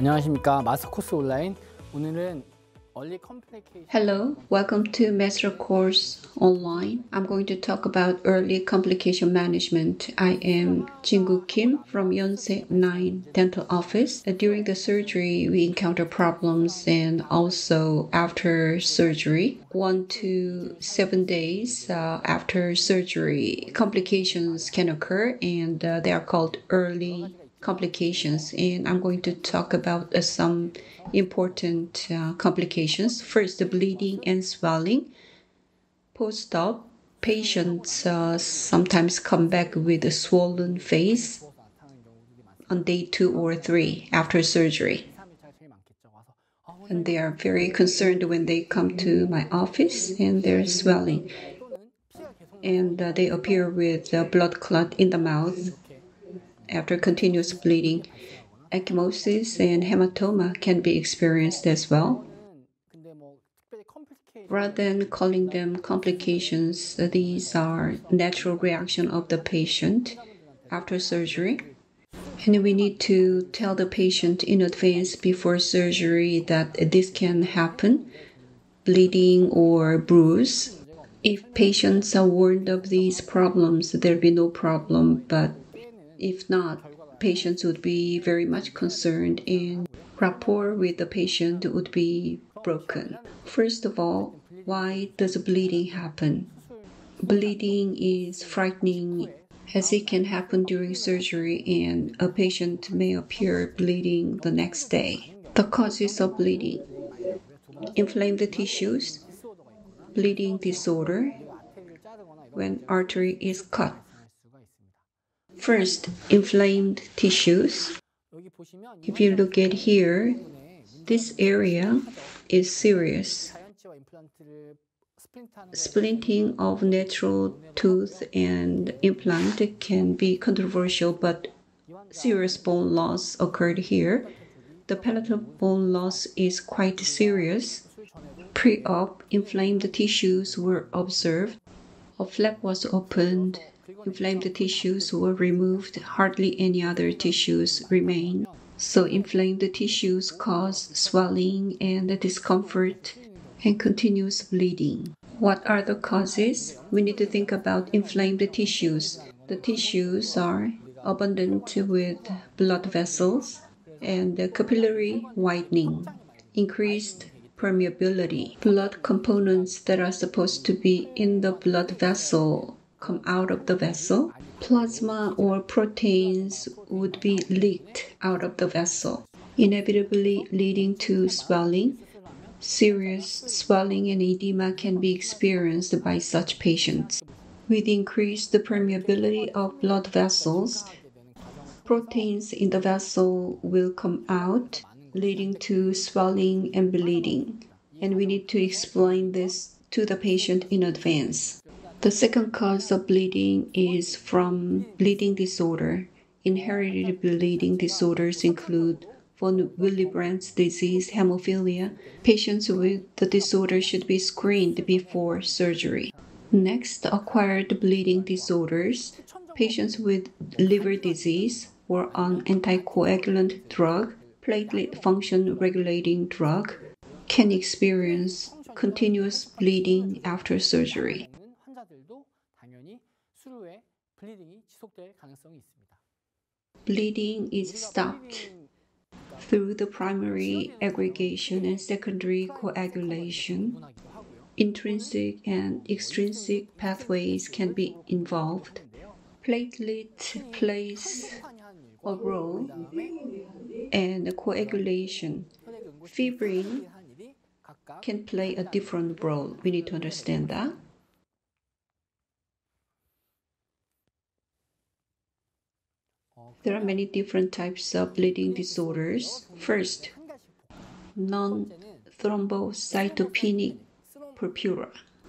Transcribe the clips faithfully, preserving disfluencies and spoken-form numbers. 안녕하십니까 마스터코스 온라인 오늘은 early complication. Hello, welcome to Master Course Online. I'm going to talk about early complication management. I am Jinggu Kim from Yonsei nine Dental Office. During the surgery, we encounter problems and also after surgery. One to seven days uh, after surgery, complications can occur and uh, they are called early complications, and I'm going to talk about uh, some important uh, complications. First, the bleeding and swelling. Post-op, patients uh, sometimes come back with a swollen face on day two or three after surgery. And they are very concerned when they come to my office and they're swelling. And uh, they appear with a blood clot in the mouth. After continuous bleeding, ecchymosis and hematoma can be experienced as well. Rather than calling them complications, these are natural reactions of the patient after surgery. And we need to tell the patient in advance before surgery that this can happen, bleeding or bruise. If patients are warned of these problems, there will be no problem, but if not, patients would be very much concerned and rapport with the patient would be broken. First of all, why does bleeding happen? Bleeding is frightening as it can happen during surgery and a patient may appear bleeding the next day. The causes of bleeding: inflamed tissues, bleeding disorder, when artery is cut. First, inflamed tissues. If you look at here, this area is serious. Splinting of natural tooth and implant can be controversial, but serious bone loss occurred here. The palatal bone loss is quite serious. Pre-op, inflamed tissues were observed. A flap was opened. Inflamed tissues were removed, hardly any other tissues remain. So inflamed tissues cause swelling and discomfort and continuous bleeding. What are the causes? We need to think about inflamed tissues. The tissues are abundant with blood vessels and capillary widening, increased permeability. Blood components that are supposed to be in the blood vessel come out of the vessel. Plasma or proteins would be leaked out of the vessel, inevitably leading to swelling. Serious swelling and edema can be experienced by such patients. With increased permeability of blood vessels, proteins in the vessel will come out, leading to swelling and bleeding. And we need to explain this to the patient in advance. The second cause of bleeding is from bleeding disorder. Inherited bleeding disorders include von Willebrand's disease, hemophilia. Patients with the disorder should be screened before surgery. Next, acquired bleeding disorders. Patients with liver disease were on anticoagulant drug, platelet function regulating drug, can experience continuous bleeding after surgery. Bleeding is stopped through the primary aggregation and secondary coagulation. Intrinsic and extrinsic pathways can be involved. Platelet plays a role and coagulation. Fibrin can play a different role. We need to understand that. There are many different types of bleeding disorders. First, non-thrombocytopenic purpura.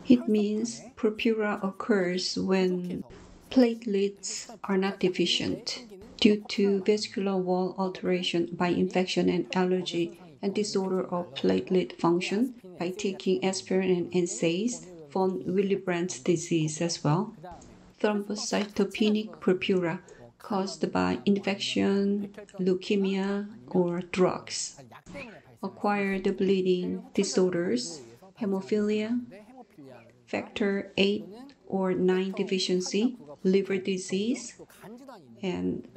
It means purpura occurs when platelets are not deficient due to vascular wall alteration by infection and allergy and disorder of platelet function by taking aspirin and N S A I Ds, von Willebrand's disease as well. Thrombocytopenic purpura caused by infection, leukemia, or drugs, acquired bleeding disorders, hemophilia, factor eight or nine deficiency, liver disease, and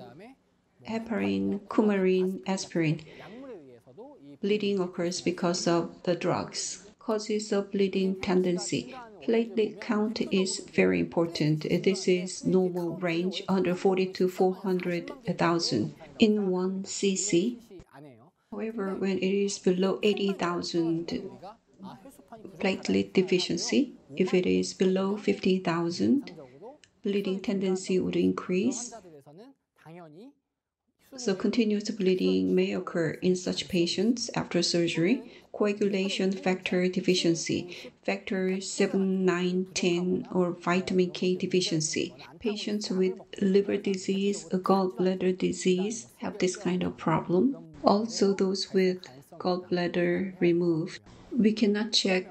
heparin, coumarin, aspirin. Bleeding occurs because of the drugs. Causes of bleeding tendency. Platelet count is very important. This is normal range one forty to four hundred thousand in one cc. However, when it is below eighty thousand, platelet deficiency. If it is below fifty thousand, bleeding tendency would increase. So continuous bleeding may occur in such patients after surgery. Coagulation factor deficiency, factor seven, nine, ten, or vitamin K deficiency. Patients with liver disease, gallbladder disease have this kind of problem. Also those with gallbladder removed. We cannot check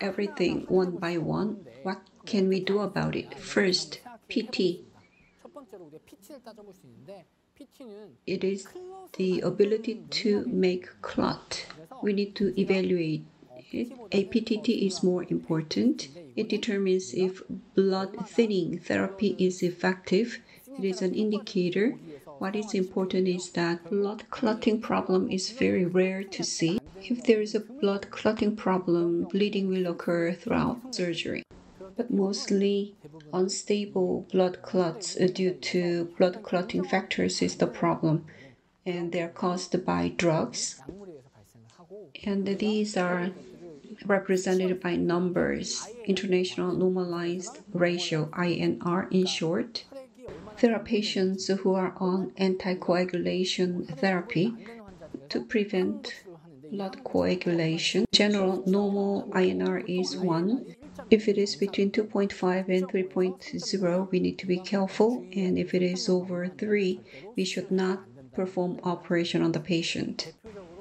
everything one by one. What can we do about it? First, P T. It is the ability to make clot. We need to evaluate it. A P T T is more important. It determines if blood thinning therapy is effective. It is an indicator. What is important is that blood clotting problem is very rare to see. If there is a blood clotting problem, bleeding will occur throughout surgery. But mostly unstable blood clots due to blood clotting factors is the problem, and they are caused by drugs. And these are represented by numbers, international normalized ratio, I N R in short. There are patients who are on anticoagulation therapy to prevent blood coagulation. General normal I N R is one. If it is between two point five and three point zero, we need to be careful, and if it is over three, we should not perform operation on the patient.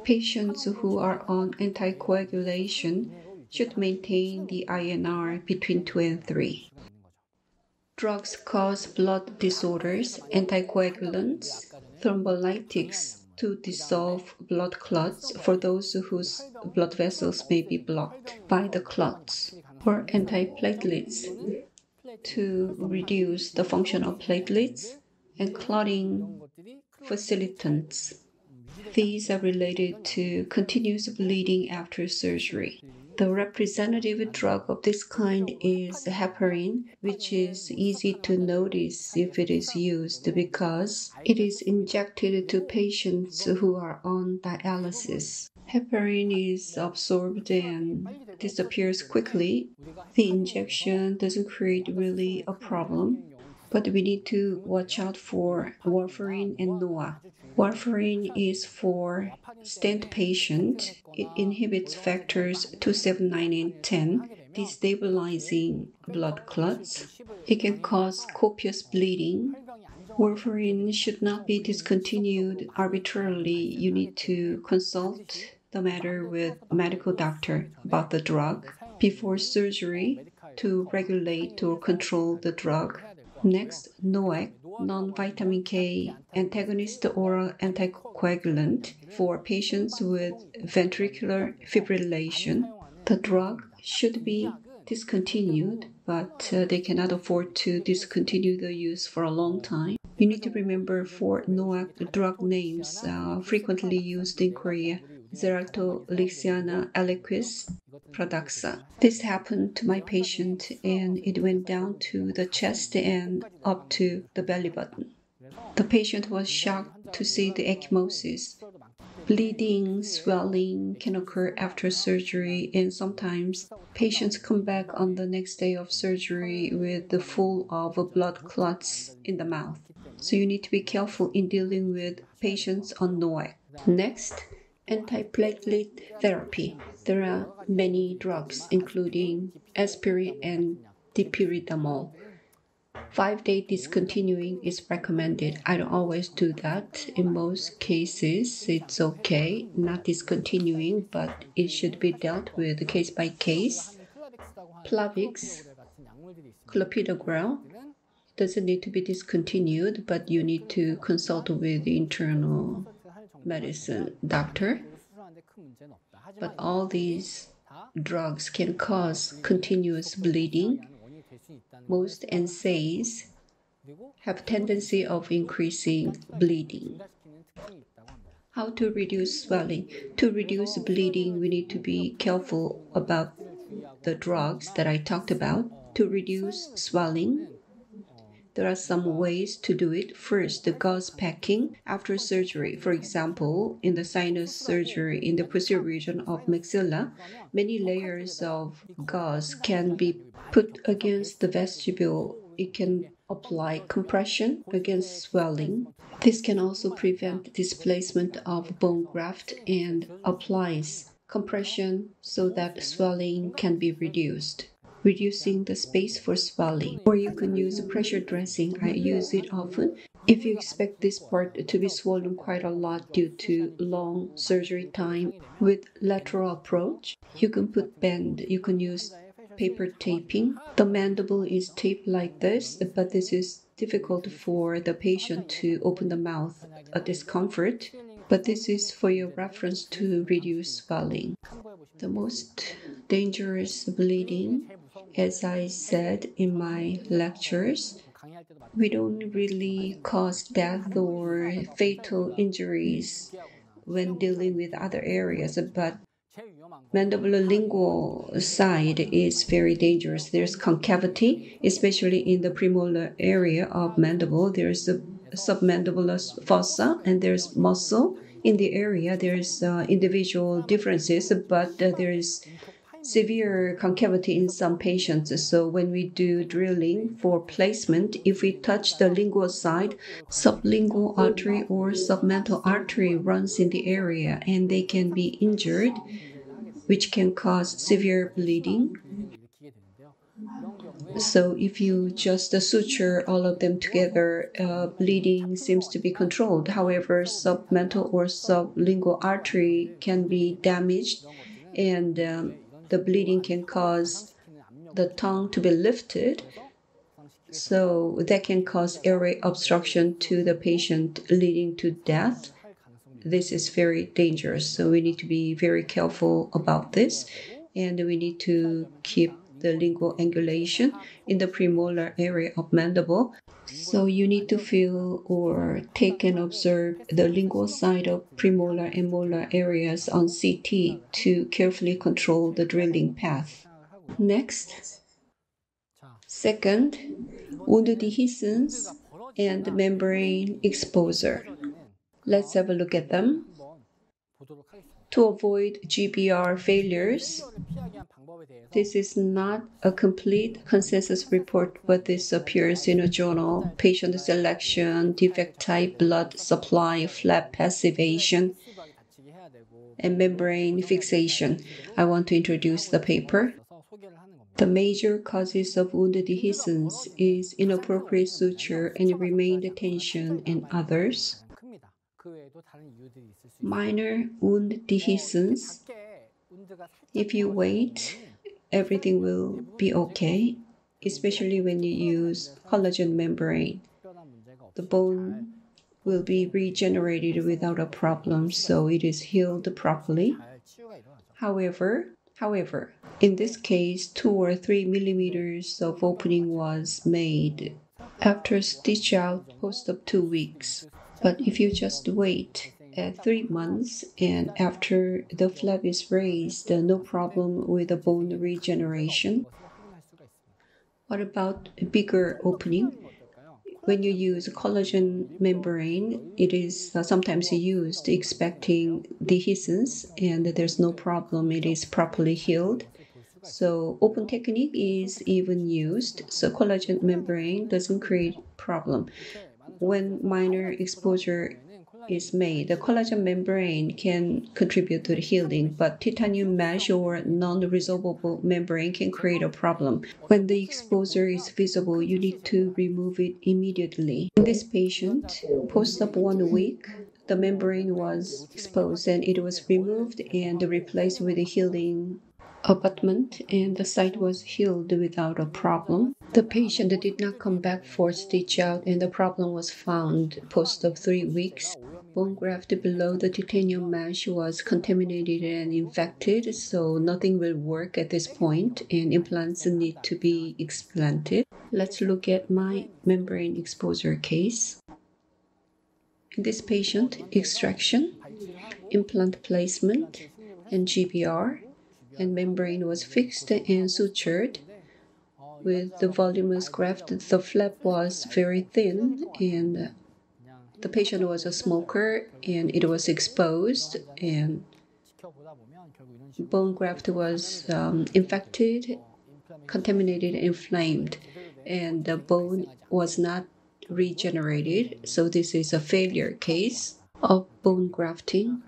Patients who are on anticoagulation should maintain the I N R between two and three. Drugs cause blood disorders, anticoagulants, thrombolytics to dissolve blood clots for those whose blood vessels may be blocked by the clots, or antiplatelets to reduce the function of platelets, and clotting facilitants. These are related to continuous bleeding after surgery. The representative drug of this kind is heparin, which is easy to notice if it is used because it is injected to patients who are on dialysis. Heparin is absorbed and disappears quickly. The injection doesn't create really a problem, but we need to watch out for warfarin and N O A C. Warfarin is for stent patient. It inhibits factors two, seven, nine, and ten, destabilizing blood clots. It can cause copious bleeding. Warfarin should not be discontinued arbitrarily. You need to consult the matter with a medical doctor about the drug before surgery to regulate or control the drug. Next, N O A C, non-vitamin K antagonist oral anticoagulant for patients with ventricular fibrillation. The drug should be discontinued, but uh, they cannot afford to discontinue the use for a long time. You need to remember for N O A C drug names uh, frequently used in Korea: Zerato, Lixiana, aliquis, Pradaxa. This happened to my patient, and it went down to the chest and up to the belly button. The patient was shocked to see the ecchymosis. Bleeding, swelling can occur after surgery, and sometimes patients come back on the next day of surgery with the full of blood clots in the mouth. So you need to be careful in dealing with patients on N O A C. Next, antiplatelet therapy. There are many drugs, including aspirin and dipyridamole. Five-day discontinuing is recommended. I don't always do that. In most cases, it's okay, not discontinuing, but it should be dealt with case by case. Plavix, clopidogrel, doesn't need to be discontinued, but you need to consult with the internal medicine doctor. But all these drugs can cause continuous bleeding. Most N S A I Ds have tendency of increasing bleeding. How to reduce swelling? To reduce bleeding, we need to be careful about the drugs that I talked about. To reduce swelling, there are some ways to do it. First, the gauze packing after surgery. For example, in the sinus surgery in the posterior region of maxilla, many layers of gauze can be put against the vestibule. It can apply compression against swelling. This can also prevent displacement of bone graft and applies compression so that swelling can be reduced, reducing the space for swelling. Or you can use pressure dressing. I use it often. If you expect this part to be swollen quite a lot due to long surgery time with lateral approach, you can put band. You can use paper taping. The mandible is taped like this, but this is difficult for the patient to open the mouth, a discomfort. But this is for your reference to reduce swelling. The most dangerous bleeding, as I said in my lectures, we don't really cause death or fatal injuries when dealing with other areas, but mandibulolingual side is very dangerous. There's concavity, especially in the premolar area of mandible. There's a submandibular fossa and there's muscle. In the area, there's uh, individual differences, but uh, there is severe concavity in some patients. So when we do drilling for placement, if we touch the lingual side, sublingual artery or submental artery runs in the area and they can be injured, which can cause severe bleeding. So if you just suture all of them together, uh, bleeding seems to be controlled. However, submental or sublingual artery can be damaged and um, the bleeding can cause the tongue to be lifted, so that can cause airway obstruction to the patient, leading to death. This is very dangerous, so we need to be very careful about this, and we need to keep the lingual angulation in the premolar area of mandible. So you need to feel or take and observe the lingual side of premolar and molar areas on C T to carefully control the drilling path. Next, second, wound dehiscence and membrane exposure. Let's have a look at them. To avoid G B R failures, this is not a complete consensus report, but this appears in a journal. Patient selection, defect type, blood supply, flap passivation, and membrane fixation. I want to introduce the paper. The major causes of wound dehiscence is inappropriate suture and remained tension and others. Minor wound dehiscence. If you wait, everything will be okay, especially when you use collagen membrane. The bone will be regenerated without a problem, so it is healed properly. However, however, in this case, two or three millimeters of opening was made after stitch out post op two weeks. But if you just wait at three months and after the flap is raised, no problem with the bone regeneration. What about a bigger opening? When you use collagen membrane, it is sometimes used expecting dehiscence and there's no problem, it is properly healed. So open technique is even used, so collagen membrane doesn't create problem. When minor exposure is made, the collagen membrane can contribute to the healing, but titanium mesh or non-resorbable membrane can create a problem. When the exposure is visible, you need to remove it immediately. In this patient, post-op one week, the membrane was exposed and it was removed and replaced with a healing abutment, and the site was healed without a problem. The patient did not come back for stitch out, and the problem was found post of three weeks. Bone graft below the titanium mesh was contaminated and infected, so nothing will work at this point, and implants need to be explanted. Let's look at my membrane exposure case. In this patient, extraction, implant placement, and G B R, and membrane was fixed and sutured. With the voluminous graft, the flap was very thin, and the patient was a smoker, and it was exposed, and bone graft was um, infected, contaminated, and inflamed, and the bone was not regenerated. So this is a failure case of bone grafting.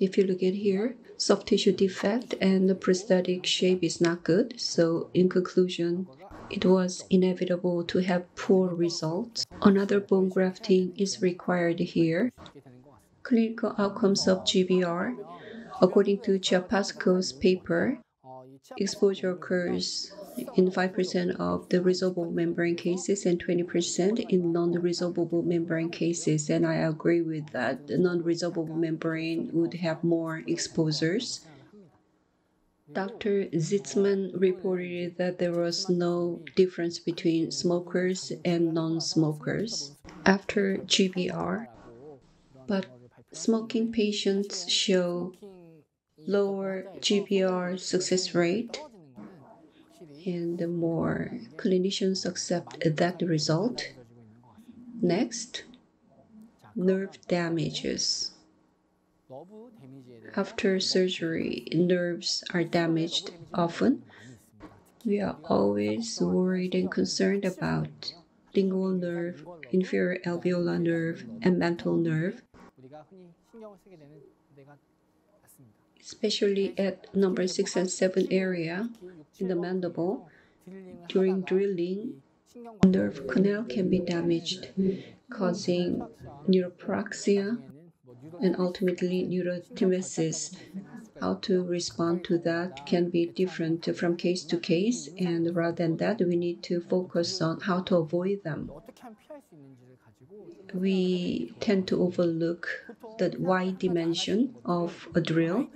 If you look at here, soft tissue defect and the prosthetic shape is not good. So in conclusion, it was inevitable to have poor results. Another bone grafting is required here. Clinical outcomes of G B R. According to Chiapasco's paper, exposure occurs in five percent of the resolvable membrane cases and twenty percent in non-resolvable membrane cases. And I agree with that. The non-resolvable membrane would have more exposures. Doctor Zitzman reported that there was no difference between smokers and non-smokers after G B R, but smoking patients show lower G B R success rate, and more clinicians accept that result. Next, nerve damages. After surgery, nerves are damaged often. We are always worried and concerned about lingual nerve, inferior alveolar nerve, and mental nerve, especially at number six and seven area in the mandible. During drilling, nerve canal can be damaged, causing neuropraxia and ultimately neurotimesis. How to respond to that can be different from case to case, and rather than that, we need to focus on how to avoid them. We tend to overlook the Y dimension of a drill.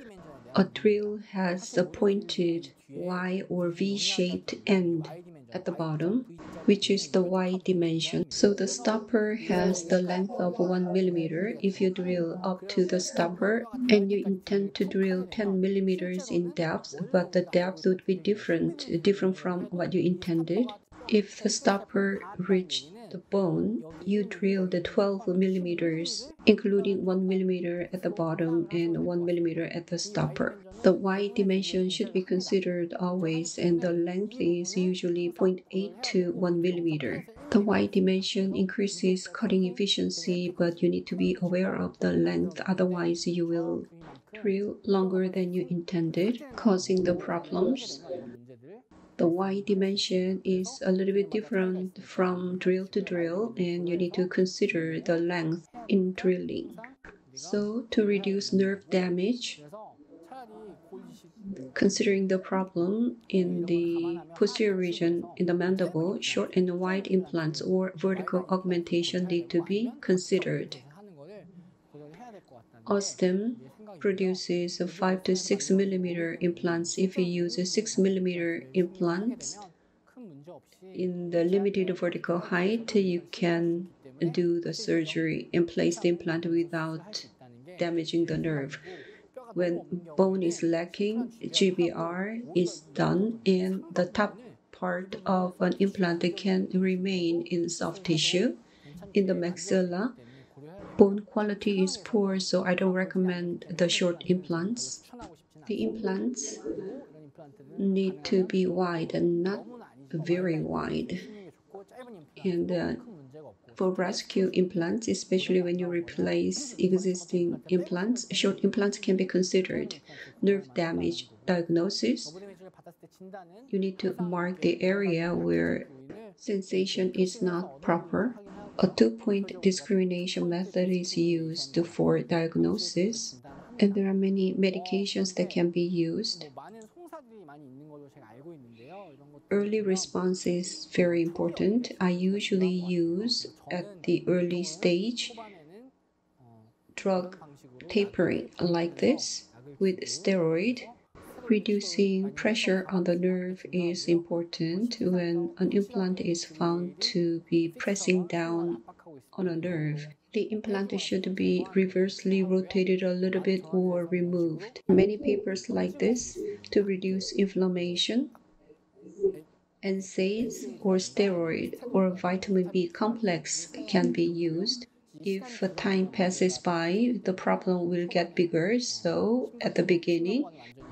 A drill has a pointed Y or V-shaped end at the bottom, which is the Y dimension. So the stopper has the length of one millimeter. If you drill up to the stopper and you intend to drill ten millimeters in depth, but the depth would be different, different from what you intended. If the stopper reached the bone, you drill the twelve millimeters, including one millimeter at the bottom and one millimeter at the stopper. The Y dimension should be considered always, and the length is usually zero point eight to one millimeter. The Y dimension increases cutting efficiency, but you need to be aware of the length, otherwise you will drill longer than you intended, causing the problems. The Y dimension is a little bit different from drill to drill, and you need to consider the length in drilling. So to reduce nerve damage, considering the problem in the posterior region in the mandible, short and wide implants or vertical augmentation need to be considered. OSSTEM produces five to six millimeter implants. If you use six millimeter implants in the limited vertical height, you can do the surgery and place the implant without damaging the nerve. When bone is lacking, G B R is done, and the top part of an implant can remain in soft tissue. In the maxilla, bone quality is poor, so I don't recommend the short implants. The implants need to be wide and not very wide. And uh, for rescue implants, especially when you replace existing implants, short implants can be considered. Nerve damage diagnosis. You need to mark the area where sensation is not proper. A two-point discrimination method is used for diagnosis, and there are many medications that can be used. Early response is very important. I usually use at the early stage drug tapering like this with steroid. Reducing pressure on the nerve is important when an implant is found to be pressing down on a nerve. The implant should be reversely rotated a little bit or removed. Many papers like this to reduce inflammation. N SAIDs or steroid or vitamin B complex can be used. If time passes by, the problem will get bigger, so at the beginning,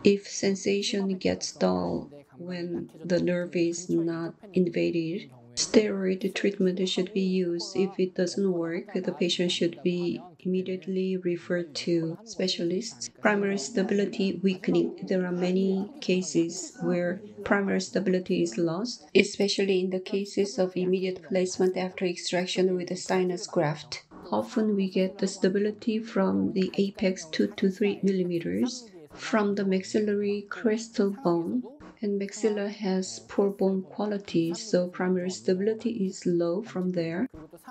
if sensation gets dull when the nerve is not invaded, steroid treatment should be used. If it doesn't work, the patient should be immediately referred to specialists. Primary stability weakening. There are many cases where primary stability is lost, especially in the cases of immediate placement after extraction with a sinus graft. Often we get the stability from the apex two to three millimeters from the maxillary crestal bone, and maxilla has poor bone quality, so primary stability is low from there.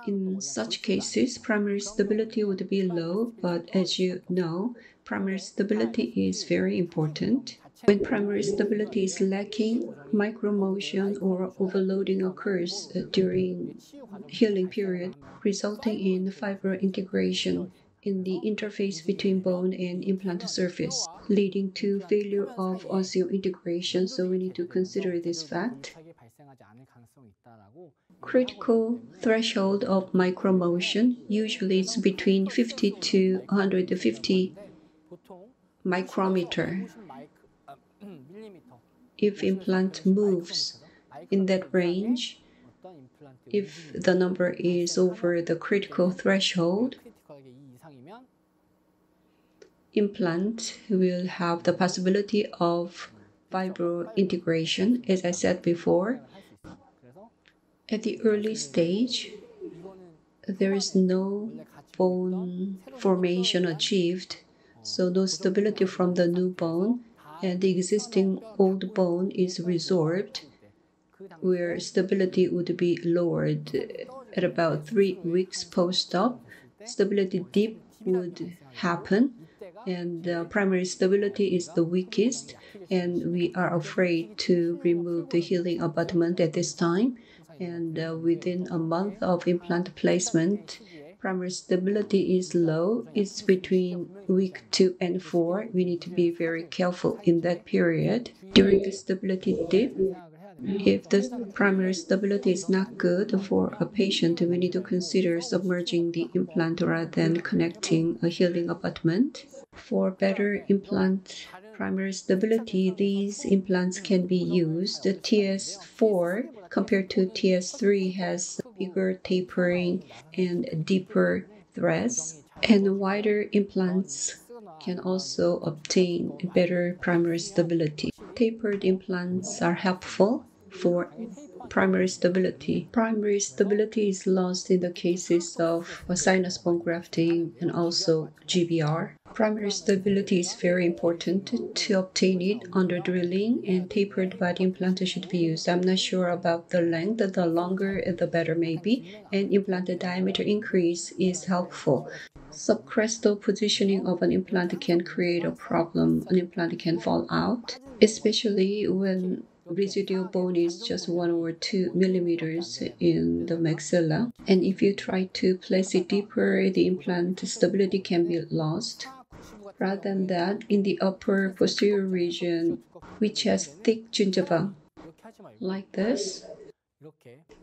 In such cases, primary stability would be low, but as you know, primary stability is very important. When primary stability is lacking, micromotion or overloading occurs during healing period, resulting in fiber integration in the interface between bone and implant surface, leading to failure of osseointegration, so we need to consider this fact. Critical threshold of micromotion, usually it's between fifty to one hundred fifty micrometer. If implant moves in that range, if the number is over the critical threshold, implant will have the possibility of fibro integration, as I said before. At the early stage, there is no bone formation achieved, so no stability from the new bone, and the existing old bone is resorbed, where stability would be lowered at about three weeks post-op. Stability dip would happen, and uh, primary stability is the weakest, and we are afraid to remove the healing abutment at this time. And uh, within a month of implant placement, primary stability is low. It's between week two and four. We need to be very careful in that period. During the stability dip, if the primary stability is not good for a patient, we need to consider submerging the implant rather than connecting a healing abutment. For better implant primary stability, these implants can be used. The T S four compared to T S three has bigger tapering and deeper threads, and wider implants can also obtain better primary stability. Tapered implants are helpful for primary stability. Primary stability is lost in the cases of sinus bone grafting and also G B R. Primary stability is very important. To obtain it under drilling and tapered body implant should be used. I'm not sure about the length. The longer, the better maybe. And implant diameter increase is helpful. Subcrestal positioning of an implant can create a problem. An implant can fall out, especially when residual bone is just one or two millimeters in the maxilla, and if you try to place it deeper, the implant stability can be lost. Rather than that, in the upper posterior region, which has thick gingiva like this,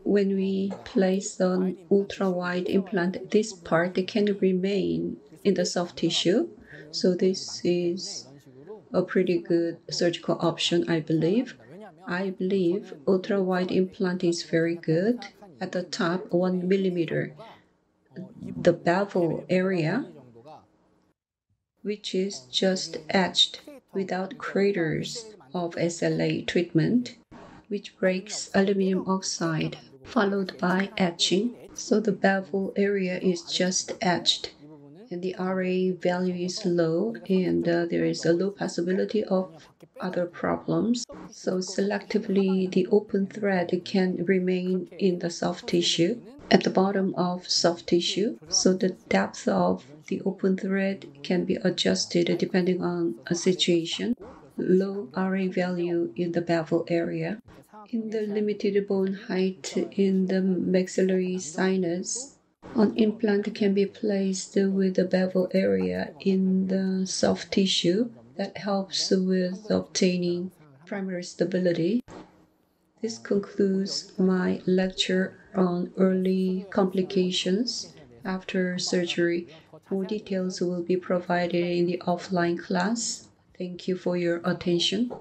when we place an ultra-wide implant, this part can remain in the soft tissue, so this is a pretty good surgical option, I believe. I believe ultra-wide implant is very good. At the top, one millimeter, the bevel area, which is just etched without craters of S L A treatment, which breaks aluminum oxide, followed by etching. So the bevel area is just etched the R A value is low and uh, there is a low possibility of other problems. So selectively, the open thread can remain in the soft tissue, at the bottom of soft tissue. So the depth of the open thread can be adjusted depending on a situation. Low R A value in the bevel area. In the limited bone height in the maxillary sinus, an implant can be placed with the bevel area in the soft tissue that helps with obtaining primary stability. This concludes my lecture on early complications after surgery. More details will be provided in the offline class. Thank you for your attention.